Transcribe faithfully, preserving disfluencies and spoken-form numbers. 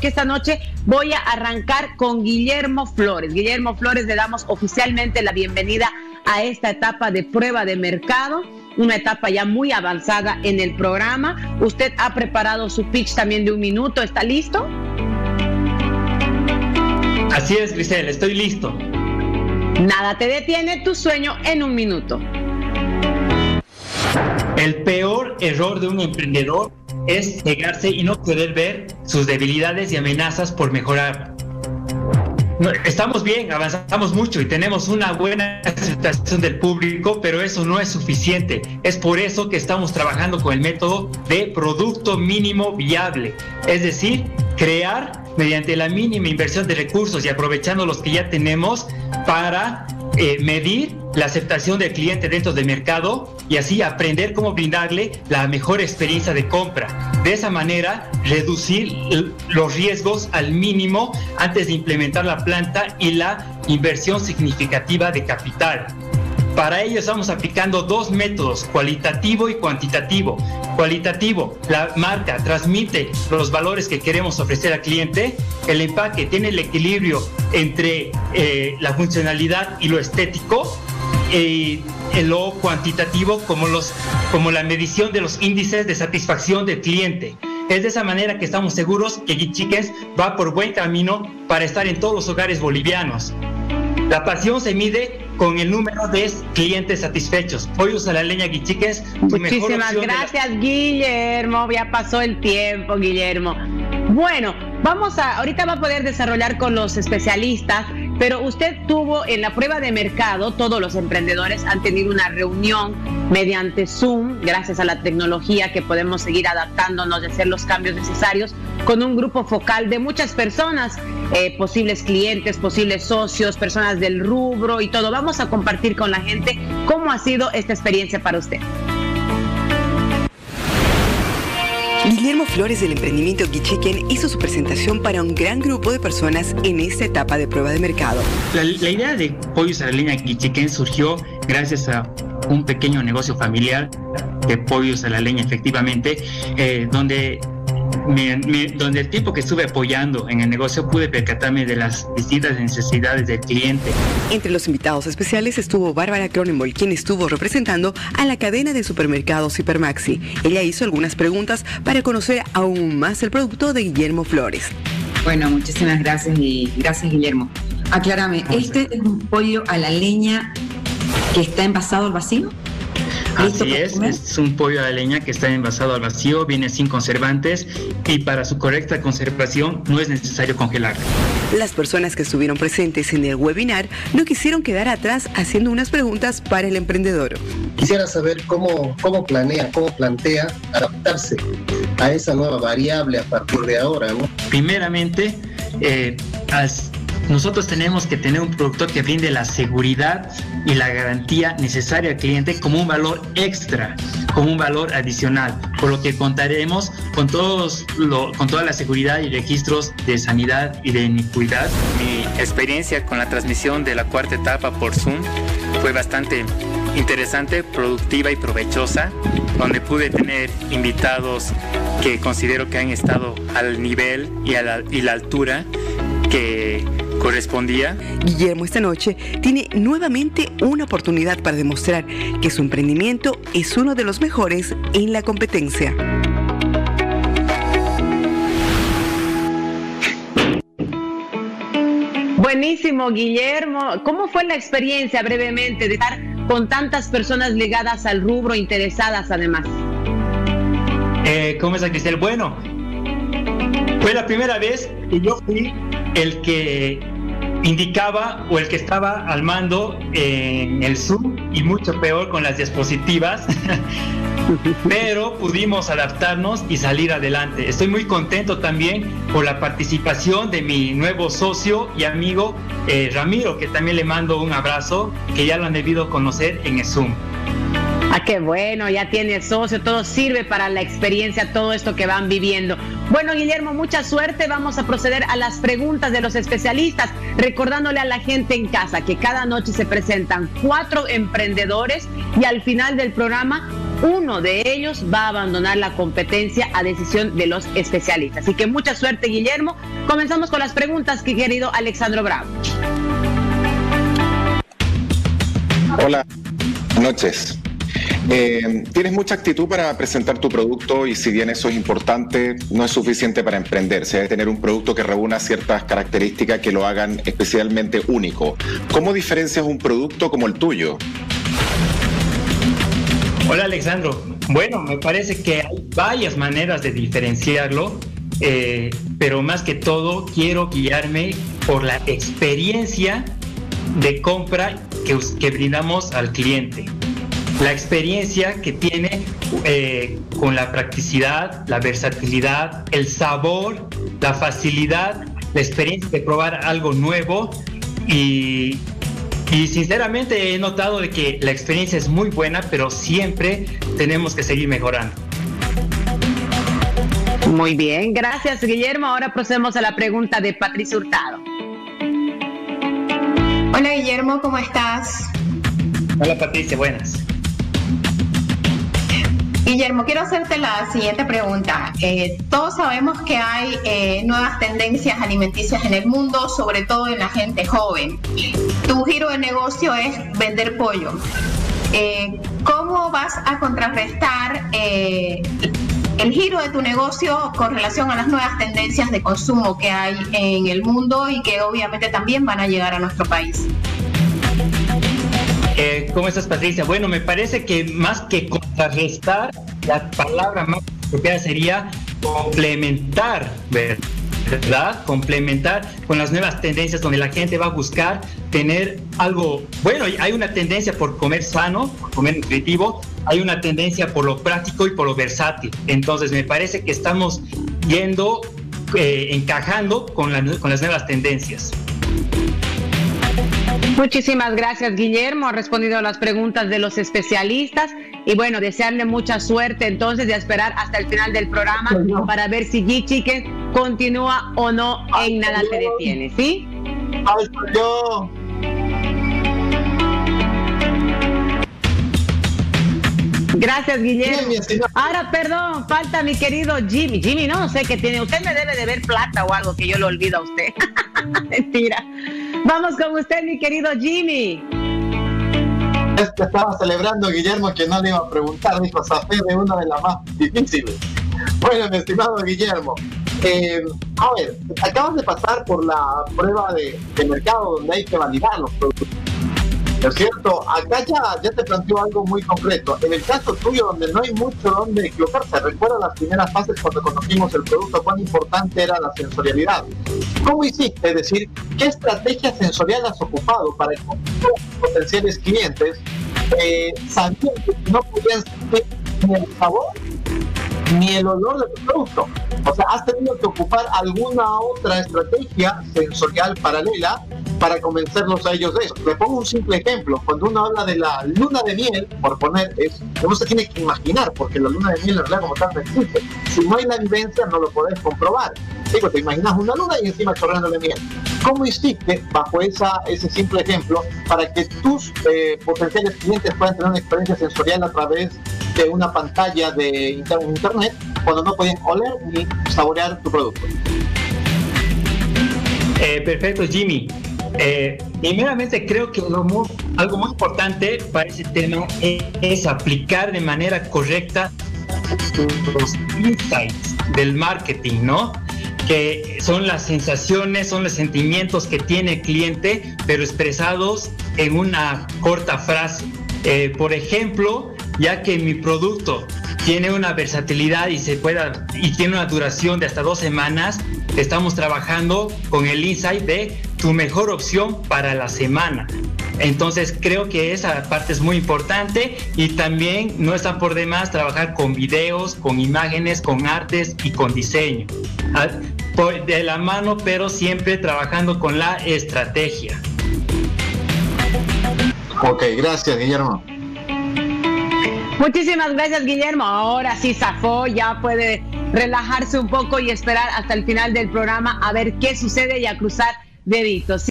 que esta noche voy a arrancar con Guillermo Flores. Guillermo Flores, le damos oficialmente la bienvenida a esta etapa de prueba de mercado, una etapa ya muy avanzada en el programa. Usted ha preparado su pitch también de un minuto, ¿está listo? Así es, Griselle, estoy listo. Nada te detiene, tu sueño en un minuto. El peor error de un emprendedor es negarse y no poder ver sus debilidades y amenazas por mejorar. Estamos bien, avanzamos mucho y tenemos una buena aceptación del público, pero eso no es suficiente. Es por eso que estamos trabajando con el método de producto mínimo viable, es decir, crear mediante la mínima inversión de recursos y aprovechando los que ya tenemos para eh, medir la aceptación del cliente dentro del mercado y así aprender cómo brindarle la mejor experiencia de compra. De esa manera, reducir los riesgos al mínimo antes de implementar la planta y la inversión significativa de capital. Para ello estamos aplicando dos métodos, cualitativo y cuantitativo. Cualitativo, la marca transmite los valores que queremos ofrecer al cliente, el empaque tiene el equilibrio entre eh, la funcionalidad y lo estético, y eh, lo cuantitativo como, los, como la medición de los índices de satisfacción del cliente. Es de esa manera que estamos seguros que Gui Chicken's va por buen camino para estar en todos los hogares bolivianos. La pasión se mide con el número de clientes satisfechos. Hoy usa la leña Gui Chicken's. Muchísimas gracias, la... Guillermo. Ya pasó el tiempo, Guillermo. Bueno, vamos a, ahorita va a poder desarrollar con los especialistas, pero usted tuvo en la prueba de mercado, todos los emprendedores han tenido una reunión mediante Zoom, gracias a la tecnología que podemos seguir adaptándonos y hacer los cambios necesarios, con un grupo focal de muchas personas, eh, posibles clientes, posibles socios, personas del rubro y todo. Vamos a compartir con la gente cómo ha sido esta experiencia para usted. Guillermo Flores del emprendimiento Gui Chicken's hizo su presentación para un gran grupo de personas en esta etapa de prueba de mercado. La, la idea de pollos a la leña Gui Chicken's surgió gracias a un pequeño negocio familiar de pollos a la leña, efectivamente, eh, donde, me, me, donde el tiempo que estuve apoyando en el negocio pude percatarme de las distintas necesidades del cliente. Entre los invitados especiales estuvo Bárbara Cronenbol, quien estuvo representando a la cadena de supermercados Hipermaxi. Ella hizo algunas preguntas para conocer aún más el producto de Guillermo Flores. Bueno, muchísimas gracias y gracias, Guillermo. Aclárame, ¿este es un pollo a la leña que está envasado al vacío? Así es, es un pollo a la leña que está envasado al vacío, viene sin conservantes y para su correcta conservación no es necesario congelarlo. Las personas que estuvieron presentes en el webinar no quisieron quedar atrás haciendo unas preguntas para el emprendedor. Quisiera saber cómo, cómo planea, cómo plantea adaptarse a esa nueva variable a partir de ahora, ¿no? Primeramente, eh, as, nosotros tenemos que tener un producto que brinde la seguridad y la garantía necesaria al cliente como un valor extra, como un valor adicional, por lo que contaremos con, todos lo, con toda la seguridad y registros de sanidad y de iniquidad. Mi experiencia con la transmisión de la cuarta etapa por Zoom fue bastante interesante, productiva y provechosa, donde pude tener invitados que considero que han estado al nivel y, a la, y la altura que correspondía. Guillermo esta noche tiene nuevamente una oportunidad para demostrar que su emprendimiento es uno de los mejores en la competencia. Buenísimo, Guillermo. ¿Cómo fue la experiencia brevemente de estar con tantas personas ligadas al rubro, interesadas además? Eh, ¿Cómo es, Griselle? Bueno, fue la primera vez que yo fui el que indicaba o el que estaba al mando en el Zoom y mucho peor con las diapositivas, pero pudimos adaptarnos y salir adelante. Estoy muy contento también por la participación de mi nuevo socio y amigo eh, Ramiro, que también le mando un abrazo, que ya lo han debido conocer en el Zoom. Ah, qué bueno, ya tiene socio, todo sirve para la experiencia, todo esto que van viviendo. Bueno, Guillermo, mucha suerte. Vamos a proceder a las preguntas de los especialistas, recordándole a la gente en casa que cada noche se presentan cuatro emprendedores y al final del programa uno de ellos va a abandonar la competencia a decisión de los especialistas. Así que mucha suerte, Guillermo. Comenzamos con las preguntas, que querido Alejandro Bravo. Hola, buenas noches. Eh, tienes mucha actitud para presentar tu producto y si bien eso es importante, no es suficiente para emprender. Se debe tener un producto que reúna ciertas características que lo hagan especialmente único. ¿Cómo diferencias un producto como el tuyo? Hola, Alejandro. Bueno, me parece que hay varias maneras de diferenciarlo, eh, pero más que todo quiero guiarme por la experiencia de compra que, que brindamos al cliente. La experiencia que tiene eh, con la practicidad, la versatilidad, el sabor, la facilidad, la experiencia de probar algo nuevo. Y, y sinceramente he notado de que la experiencia es muy buena, pero siempre tenemos que seguir mejorando. Muy bien, gracias, Guillermo. Ahora procedemos a la pregunta de Patricia Hurtado. Hola, Guillermo, ¿cómo estás? Hola, Patricia, buenas. Guillermo, quiero hacerte la siguiente pregunta. Eh, todos sabemos que hay eh, nuevas tendencias alimenticias en el mundo, sobre todo en la gente joven. Tu giro de negocio es vender pollo. Eh, ¿Cómo vas a contrarrestar eh, el giro de tu negocio con relación a las nuevas tendencias de consumo que hay en el mundo y que obviamente también van a llegar a nuestro país? Eh, ¿Cómo estás, Patricia? Bueno, me parece que más que contrarrestar, la palabra más apropiada sería complementar, ¿verdad? Complementar con las nuevas tendencias donde la gente va a buscar tener algo bueno. Hay una tendencia por comer sano, por comer nutritivo, hay una tendencia por lo práctico y por lo versátil. Entonces, me parece que estamos yendo, eh, encajando con, la, con las nuevas tendencias. Muchísimas gracias, Guillermo. Ha respondido a las preguntas de los especialistas y bueno, desearle mucha suerte entonces de esperar hasta el final del programa bueno. para ver si Gui Chicken's continúa o no Ay, en Nada Dios. Te Detiene, ¿sí? Ay, yo. Gracias, Guillermo. Ahora, perdón, falta mi querido Jimmy. Jimmy, no sé qué tiene. Usted me debe de ver plata o algo que yo lo olvido a usted. Mentira. Vamos con usted, mi querido Jimmy. Es que estaba celebrando, Guillermo, que no le iba a preguntar. Dijo, Zafé es una de las más difíciles. Bueno, mi estimado Guillermo, eh, a ver, acabas de pasar por la prueba de, de mercado donde hay que validar los productos, ¿no es cierto? Acá ya, ya te planteó algo muy concreto. En el caso tuyo, donde no hay mucho donde equivocarse, recuerda las primeras fases cuando conocimos el producto, cuán importante era la sensorialidad. ¿Cómo hiciste? Es decir, ¿qué estrategia sensorial has ocupado para encontrar potenciales clientes eh, sabiendo que no podían sentir ni el sabor ni el olor de tu producto? O sea, has tenido que ocupar alguna otra estrategia sensorial paralela para convencerlos a ellos de eso. Le pongo un simple ejemplo. Cuando uno habla de la luna de miel, por poner eso, uno se tiene que imaginar, porque la luna de miel en realidad como tal no existe. Si no hay la vivencia, no lo podés comprobar. Digo, te imaginas una luna y encima chorreando de miel. ¿Cómo hiciste, bajo esa, ese simple ejemplo, para que tus eh, potenciales clientes puedan tener una experiencia sensorial a través de una pantalla de internet cuando no pueden oler ni saborear tu producto? Eh, perfecto, Jimmy. Eh, primeramente creo que lo muy, algo muy importante para ese tema es, es aplicar de manera correcta los insights del marketing, ¿no? Que son las sensaciones, son los sentimientos que tiene el cliente, pero expresados en una corta frase. Eh, por ejemplo, ya que mi producto tiene una versatilidad y, se pueda, y tiene una duración de hasta dos semanas, estamos trabajando con el insight de tu mejor opción para la semana. Entonces creo que esa parte es muy importante y también no está por demás trabajar con videos, con imágenes, con artes y con diseño. De la mano, pero siempre trabajando con la estrategia. Ok, gracias, Guillermo. Muchísimas gracias, Guillermo. Ahora sí zafó, ya puede relajarse un poco y esperar hasta el final del programa a ver qué sucede y a cruzar deditos.